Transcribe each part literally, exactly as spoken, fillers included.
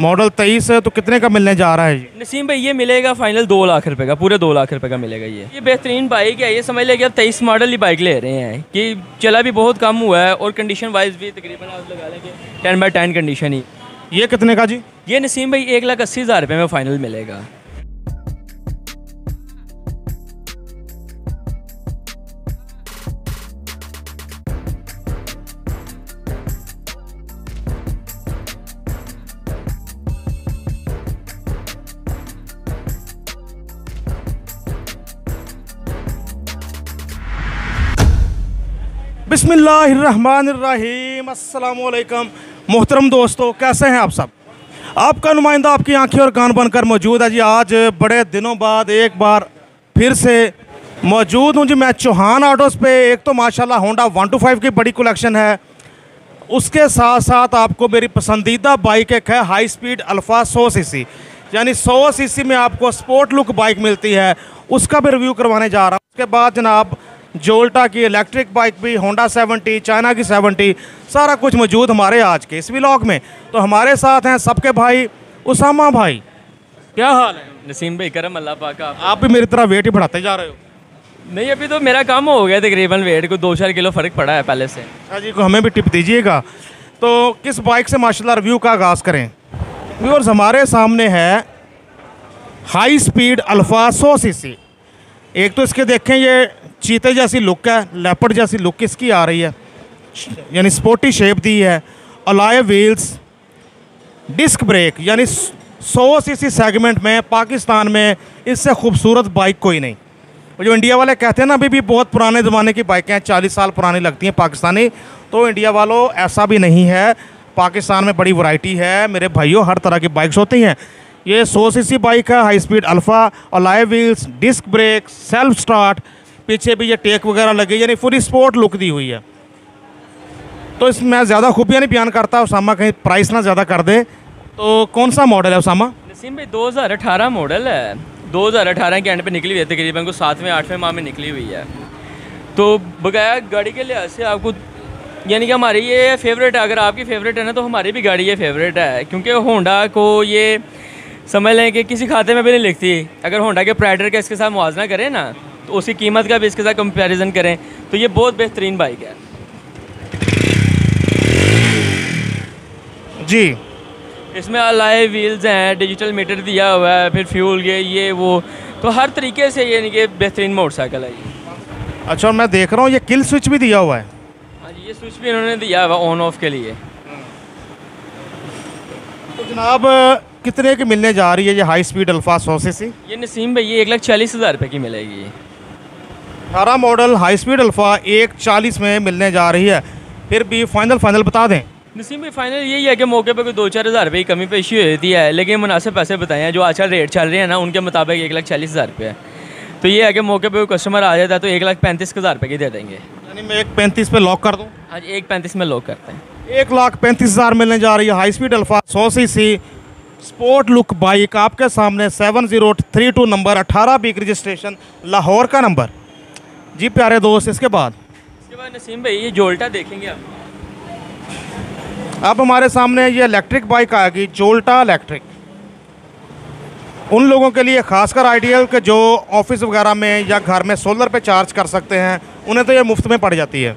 Model तेईस है, तो कितने का मिलने जा रहा है ये? नसीम भाई ये मिलेगा फाइनल दो लाख रुपए का, पूरे दो लाख रुपए का मिलेगा ये। ये बेहतरीन बाइक है, ये समझ लें कि आप तेईस मॉडल ही बाइक ले रहे हैं कि चला भी बहुत कम हुआ है और कंडीशन वाइज भी तकरीबन आप लगा लें कि टेन बाई टेन कंडीशन ही। ये कितने का जी? ये नसीम भाई एक लाख अस्सी हज़ार रुपये में फ़ाइनल मिलेगा। बिस्मिल्लाहिर्रहमानिर्रहीम, अस्सलामुअलैकुम मोहतरम दोस्तों, कैसे हैं आप सब? आपका नुमाइंदा आपकी आंखें और कान बनकर मौजूद है जी। आज बड़े दिनों बाद एक बार फिर से मौजूद हूँ जी मैं चौहान ऑटोज़ पे। एक तो माशाल्लाह होंडा वन टू फाइव की बड़ी कलेक्शन है, उसके साथ साथ आपको मेरी पसंदीदा बाइक एक है हाई स्पीड अल्फ़ा सौ सी सी, यानी सौ सी सी में आपको स्पोर्ट लुक बाइक मिलती है, उसका भी रिव्यू करवाने जा रहा हूँ। उसके बाद जनाब जोल्टा की इलेक्ट्रिक बाइक भी, होंडा सेवेंटी, चाइना की सेवेंटी, सारा कुछ मौजूद हमारे आज के इस व्लॉग में। तो हमारे साथ हैं सबके भाई उसामा भाई, क्या हाल है? नसीम भाई करम अल्लाह पाक। आप भी मेरी तरह वेट ही बढ़ाते जा रहे हो? नहीं, अभी तो मेरा काम हो गया तकरीबन, वेट को दो चार किलो फ़र्क पड़ा है पहले से। अच्छा जी, को हमें भी टिप दीजिएगा। तो किस बाइक से माशाल्लाह रिव्यू का आगाज़ करें? व्यूअर्स हमारे सामने है हाई स्पीड अल्फ़ा सौ सी सी। एक तो इसके देखें ये चीते जैसी लुक है, लेपर्ड जैसी लुक इसकी आ रही है, यानी स्पोर्टी शेप दी है, अलॉय व्हील्स, डिस्क ब्रेक, यानी सौ सी सी सेगमेंट में पाकिस्तान में इससे खूबसूरत बाइक कोई नहीं। जो इंडिया वाले कहते हैं ना, अभी भी बहुत पुराने ज़माने की बाइकें हैं, चालीस साल पुरानी लगती हैं पाकिस्तानी, तो इंडिया वालों ऐसा भी नहीं है। पाकिस्तान में बड़ी वैरायटी है मेरे भाइयों, हर तरह की बाइक्स होती हैं। ये सौ सी सी बाइक है high speed alpha, alloy wheels, disc brake, self start, पीछे भी ये टेक वगैरह लगी, यानी फुल स्पोर्ट लुक दी हुई है। तो इसमें ज़्यादा खूबियाँ नहीं बयान करता उसामा, कहीं प्राइस ना ज़्यादा कर दे। तो कौन सा मॉडल है उसामा? नसीम भाई दो हज़ार अठारह मॉडल है, दो हज़ार अठारह के एंड पे निकली हुई है तकरीबन, को सातवें आठवें माह में निकली हुई है। तो बकाया गाड़ी के लिहाज से आपको, यानी कि हमारी ये फेवरेट है, अगर आपकी फेवरेट है ना तो हमारी भी गाड़ी ये फेवरेट है, क्योंकि होंडा को ये समझ लें कि किसी खाते में भी नहीं लिखती। अगर होंडा के प्राइडर का इसके साथ मुआवजा करें ना, तो उसकी कीमत का भी इसके साथ कंपैरिजन करें तो ये बहुत बेहतरीन बाइक है जी। इसमें अलॉय व्हील्स हैं, डिजिटल मीटर दिया हुआ है, फिर फ्यूल ये ये वो, तो हर तरीके से यानी कि बेहतरीन मोटरसाइकिल है ये। अच्छा, मैं देख रहा हूँ ये किल स्विच भी दिया हुआ है। हाँ जी, ये स्विच भी इन्होंने दिया हुआ ऑन ऑफ के लिए। तो जनाब कितने की मिलने जा रही है ये हाई स्पीड अल्फ़ा सौ सी सी? ये नसीम भाई ये एक लाख चालीस हज़ार रुपये की मिलेगी। अठारह मॉडल हाई स्पीड अल्फ़ा एक चालीस में मिलने जा रही है। फिर भी फाइनल फाइनल बता दें नसीम भाई? फाइनल यही है कि मौके पर कोई दो चार हज़ार रुपये की कमी पेशी होती है, लेकिन मुनासिब पैसे बताए हैं जो आजकल रेट चल रहे हैं ना, उनके मुताबिक एक लाख चालीस हज़ार रुपये है। तो ये है कि मौके पर कोई कस्टमर आ जाता है तो एक लाख पैंतीस हज़ार रुपये की दे देंगे। यानी मैं एक पैंतीस पर लॉक कर दूँ? आज एक पैंतीस में लॉक करते हैं। एक लाख पैंतीस हज़ार मिलने जा रही है हाई स्पीड अल्फ़ा सौ C C sport look bike आपके सामने। Seven zero three two number, अठारह बीक रजिस्ट्रेशन, लाहौर का नंबर जी प्यारे दोस्त। इसके बाद इसके बाद नसीम भाई ये जोल्टा देखेंगे आप। अब हमारे सामने ये इलेक्ट्रिक बाइक आएगी जोल्टा इलेक्ट्रिक, उन लोगों के लिए खासकर आइडियल के जो ऑफिस वगैरह में या घर में सोलर पे चार्ज कर सकते हैं, उन्हें तो ये मुफ्त में पड़ जाती है।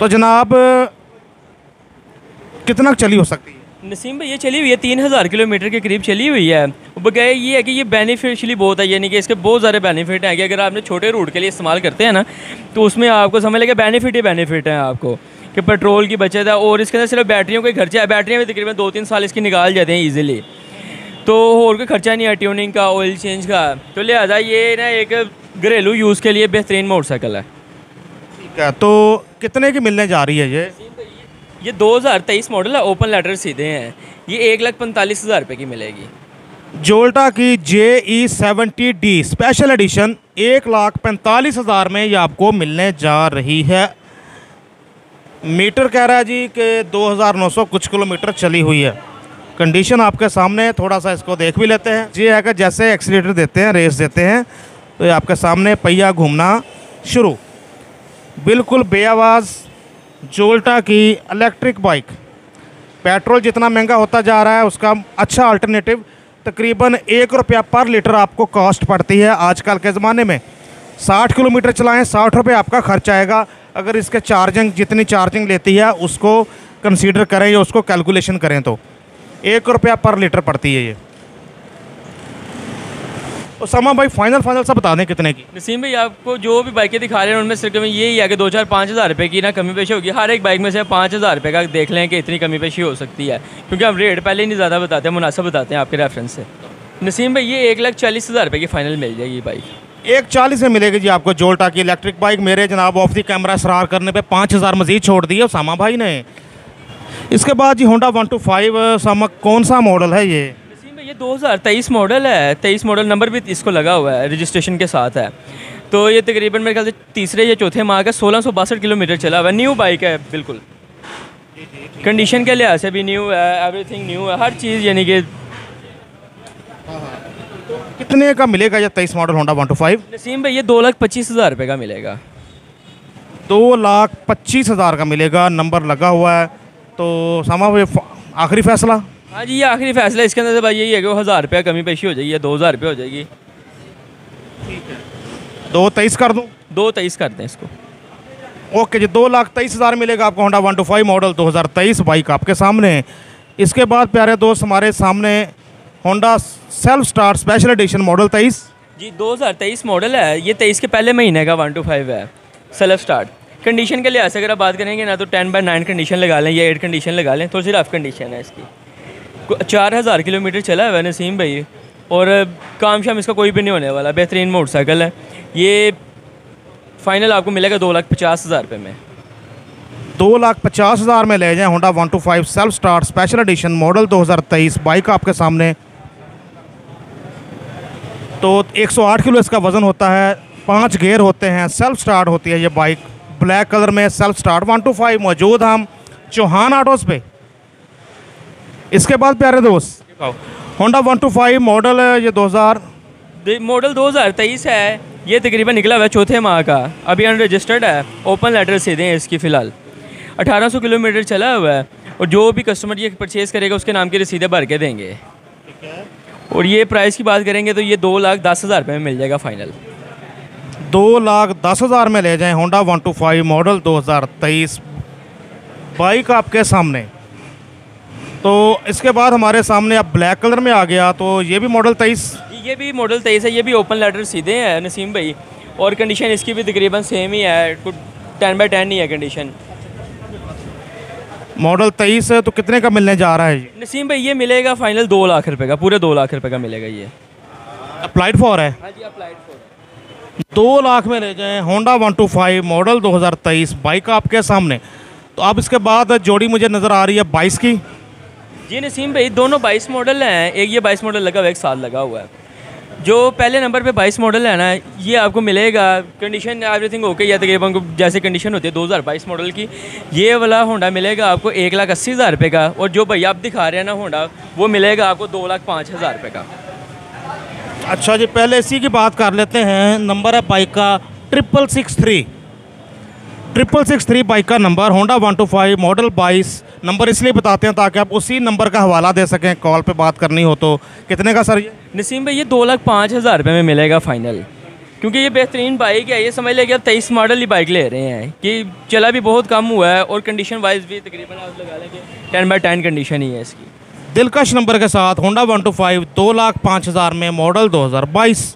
तो जनाब कितना चली हो सकती है नसीम भाई? ये चली हुई है तीन हज़ार किलोमीटर के करीब चली हुई है। बगैर ये है कि ये बेनिफिशियली बहुत है, यानी कि इसके बहुत सारे बेनिफिट हैं कि अगर आपने छोटे रूट के लिए इस्तेमाल करते हैं ना, तो उसमें आपको समझ लेगा बेनिफिट ही बेनिफिट हैं आपको, कि पेट्रोल की बचत है और इसके अंदर सिर्फ बैटरियों के खर्चा है। बैटरियाँ भी तकरीबन दो तीन साल इसकी निकाल जाते हैं ईजिली, तो और कोई खर्चा नहीं है ट्यूनिंग का, ऑयल चेंज का। तो लिहाजा ये ना एक घरेलू यूज़ के लिए बेहतरीन मोटरसाइकिल है। ठीक है, तो कितने की मिलने जा रही है ये? ये दो हज़ार तेईस मॉडल है, ओपन लेटर सीधे हैं, ये एक लाख पैंतालीस हज़ार रुपये की मिलेगी। जोल्टा की J E seventy D special edition एक लाख पैंतालीस हज़ार में ये आपको मिलने जा रही है। मीटर कह रहा है जी कि दो हज़ार नौ सौ कुछ किलोमीटर चली हुई है। कंडीशन आपके सामने, थोड़ा सा इसको देख भी लेते हैं। ये है कि जैसे एक्सीलेटर देते हैं, रेस देते हैं, तो ये आपके सामने पहिया घूमना शुरू। बिल्कुल बेआवाज़ जोल्टा की इलेक्ट्रिक बाइक, पेट्रोल जितना महंगा होता जा रहा है उसका अच्छा अल्टरनेटिव तकरीबन एक रुपया पर लीटर आपको कॉस्ट पड़ती है आजकल के ज़माने में। साठ किलोमीटर चलाएं, साठ रुपये आपका खर्च आएगा। अगर इसके चार्जिंग जितनी चार्जिंग लेती है उसको कंसीडर करें या उसको कैलकुलेशन करें तो एक रुपया पर लीटर पड़ती है ये। तो सामा भाई फाइनल फाइनल सब बता दें कितने की? नसीम भाई आपको जो भी बाइकें दिखा रहे हैं उनमें सिर्फ यही है कि दो चार पाँच हज़ार रुपये की ना कमी पेशी होगी हर एक बाइक में से। पाँच हज़ार रुपये का देख लें कि इतनी कमी पेशी हो सकती है, क्योंकि हम रेट पहले ही नहीं ज़्यादा बताते हैं, मुनासिब बताते हैं आपके रेफरेंस से। नसीम भाई ये एक लाख चालीस हज़ार रुपये की फ़ाइनल मिल जाएगी बाइक, एक चालीस में मिलेगी जी आपको जोल्टा की इलेक्ट्रिक बाइक। मेरे जनाब ऑफ दी कैमरा सरार करने पर पाँच हज़ार मजीद छोड़ दिए सामा भाई ने। इसके बाद जी होंडा वन टू फाइव सामा कौन सा मॉडल है ये? ये दो हज़ार तेईस मॉडल है, तेईस मॉडल नंबर भी इसको लगा हुआ है, रजिस्ट्रेशन के साथ है। तो ये तकरीबन मेरे ख्याल से तीसरे या चौथे माह का सोलह सौ बासठ किलोमीटर चला हुआ है। न्यू बाइक है बिल्कुल, कंडीशन के लिहाज से भी न्यू है, एवरीथिंग न्यू है, हर चीज़ यानी कि। कितने का मिलेगा ये तेईस model Honda one two five? Naseem भाई ये दो लाख पच्चीस हज़ार रुपये का मिलेगा, दो लाख पच्चीस हज़ार का मिलेगा, नंबर लगा हुआ है। तो सामा भाई आखिरी फैसला? हाँ जी ये आखिरी फैसला इसके अंदर से भाई यही है कि वो हज़ार रुपया कमी पेशी हो जाएगी या दो हज़ार रुपये हो जाएगी। ठीक है, दो तेईस कर दूँ? दो तेईस कर दें इसको। ओके जी, दो लाख तेईस हज़ार मिलेगा आपको Honda one two five model दो हज़ार तेईस बाइक आपके सामने। इसके बाद प्यारे दोस्त हमारे सामने Honda self start special edition model तेईस जी दो हज़ार तेईस मॉडल है। ये तेईस के पहले महीने का वन टू फाइव है सेल्फ स्टार्ट। कंडीशन के लिहाज से अगर आप बात करेंगे ना तो टेन बाई नाइन कंडीशन लगा लें या एट कंडीशन लगा लें, थोड़ी सी रफ कंडीशन है इसकी। चार हज़ार किलोमीटर चला हुआ है नसीम भाई और काम शाम इसका कोई भी नहीं होने वाला, बेहतरीन मोटरसाइकिल है। ये फाइनल आपको मिलेगा दो लाख पचास हज़ार रुपये में, दो लाख पचास हज़ार में ले जाएँ Honda one two five self start special edition model दो हज़ार तेईस बाइक आपके सामने। तो एक सौ आठ किलो इसका वज़न होता है, पाँच गेयर होते हैं, सेल्फ स्टार्ट होती है ये बाइक। ब्लैक कलर में self start one two five मौजूद हम चौहान ऑटोज़ पे। इसके बाद प्यारे दोस्त Honda one two five model है ये दो हज़ार मॉडल दो हज़ार तेईस है। ये तकरीबन निकला हुआ है चौथे माह का, अभी अनरजिस्टर्ड है, ओपन लेटर से दें इसकी फ़िलहाल। अठारह सौ किलोमीटर चला हुआ है और जो भी कस्टमर ये परचेज़ करेगा उसके नाम की रसीदें भर के देंगे। और ये प्राइस की बात करेंगे तो ये दो लाख दस हज़ार रुपये में मिल जाएगा फाइनल, दो लाख दस हज़ार में ले जाएँ Honda one two five model दो हज़ार तेईस बाइक आपके सामने। तो इसके बाद हमारे सामने अब ब्लैक कलर में आ गया, तो ये भी मॉडल तेईस ये भी मॉडल तेईस है, ये भी ओपन लेटर सीधे हैं नसीम भाई और कंडीशन इसकी भी तकरीबन सेम ही है, कुछ टेन बाई टेन ही है कंडीशन। मॉडल तेईस है तो कितने का मिलने जा रहा है ये नसीम भाई? ये मिलेगा फाइनल दो लाख रुपए का, पूरे दो लाख रुपए का मिलेगा ये, अप्लाइड फॉर है। हाँ जी अप्लाइड फॉर, दो लाख में ले जाएँ Honda one two five model दो हज़ार तेईस बाइक आपके सामने। तो अब इसके बाद जोड़ी मुझे नज़र आ रही है बाईस की। जी नसीम भाई दोनों बाईस मॉडल हैं, एक ये बाईस मॉडल लगा हुआ है, एक साल लगा हुआ है। जो पहले नंबर पे बाईस मॉडल है ना ये आपको मिलेगा कंडीशन एवरीथिंग ओके या तकरीबन को जैसे कंडीशन होती है दो हज़ार बाईस मॉडल की। ये वाला होंडा मिलेगा आपको एक लाख अस्सी हज़ार रुपये का और जो भैया आप दिखा रहे हैं ना होंडा वो मिलेगा आपको दो लाख पाँच हज़ार रुपये का। अच्छा जी पहले इसी की बात कर लेते हैं, नंबर है बाइक का triple six three triple six three bike का number Honda one two five model बाईस। नंबर इसलिए बताते हैं ताकि आप उसी नंबर का हवाला दे सकें कॉल पे बात करनी हो तो। कितने का सर ये नसीम भाई? ये दो लाख पाँच हज़ार रुपये में मिलेगा फाइनल, क्योंकि ये बेहतरीन बाइक है। ये समझ लें कि आप तेईस मॉडल ही बाइक ले रहे हैं कि चला भी बहुत कम हुआ है और कंडीशन वाइज भी तकरीबन आज लगा लेंगे टेन बाई टेन कंडीशन ही है इसकी। दिलकश नंबर के साथ होंडा वन टू फाइव दो लाख पाँच हज़ार में मॉडल दो हज़ार बाईस।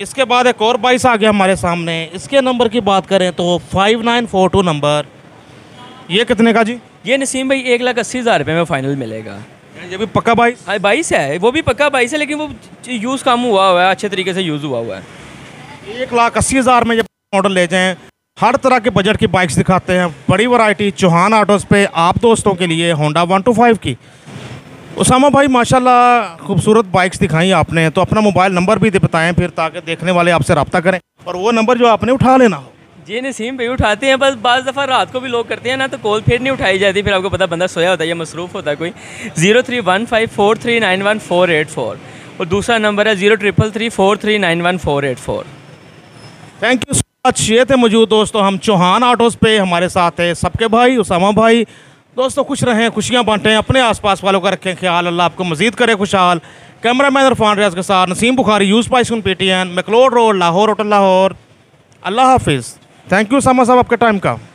इसके बाद एक और बाईस आ गया हमारे सामने, इसके नंबर की बात करें तो five nine four two number. ये कितने का जी? ये नसीम भाई एक लाख अस्सी हज़ार रुपये में फ़ाइनल मिलेगा। ये भी पक्का बाईस? हाँ बाईस है, वो भी पक्का बाईस है, लेकिन वो यूज़ कम हुआ हुआ है, अच्छे तरीके से यूज़ हुआ हुआ है। एक लाख अस्सी हज़ार में ये मॉडल ले जाएँ। हर तरह के बजट की बाइक्स दिखाते हैं, बड़ी वैरायटी चौहान ऑटोज़ पे आप दोस्तों के लिए होंडा वन टू फाइव की। उसामा भाई माशाल्लाह खूबसूरत बाइक्स दिखाई आपने, तो अपना मोबाइल नंबर भी बताएं फिर ताकि देखने वाले आपसे रब्ता करें और वो नंबर जो आपने उठा लेना हो। जी नसीम भाई उठाते हैं, बस बाज़ दफ़ा रात को भी लोग करते हैं ना तो कॉल फिर नहीं उठाई जाती, फिर आपको पता बंदा सोया होता है या मसरूफ़ होता है कोई। Zero three one five four three nine one four eight four और दूसरा नंबर है zero triple three four three nine one four eight four. Thank you so much. ये थे मौजूद दोस्तों हम चौहान ऑटोज़ पे, हमारे साथ है सबके भाई उसामा भाई दोस्तों खुश रहें, खुशियां बांटें, अपने आसपास वालों का रखें ख्याल। अल्लाह आपको मजीद करे खुशहाल। कैमरामैन इरफान रियाज के साथ नसीम बुखारी, यूज़ बाय सुन P T N, McLeod road, Lahore, hotel Lahore. अल्लाह हाफिज़। थैंक यू सामा साहब आपके टाइम का।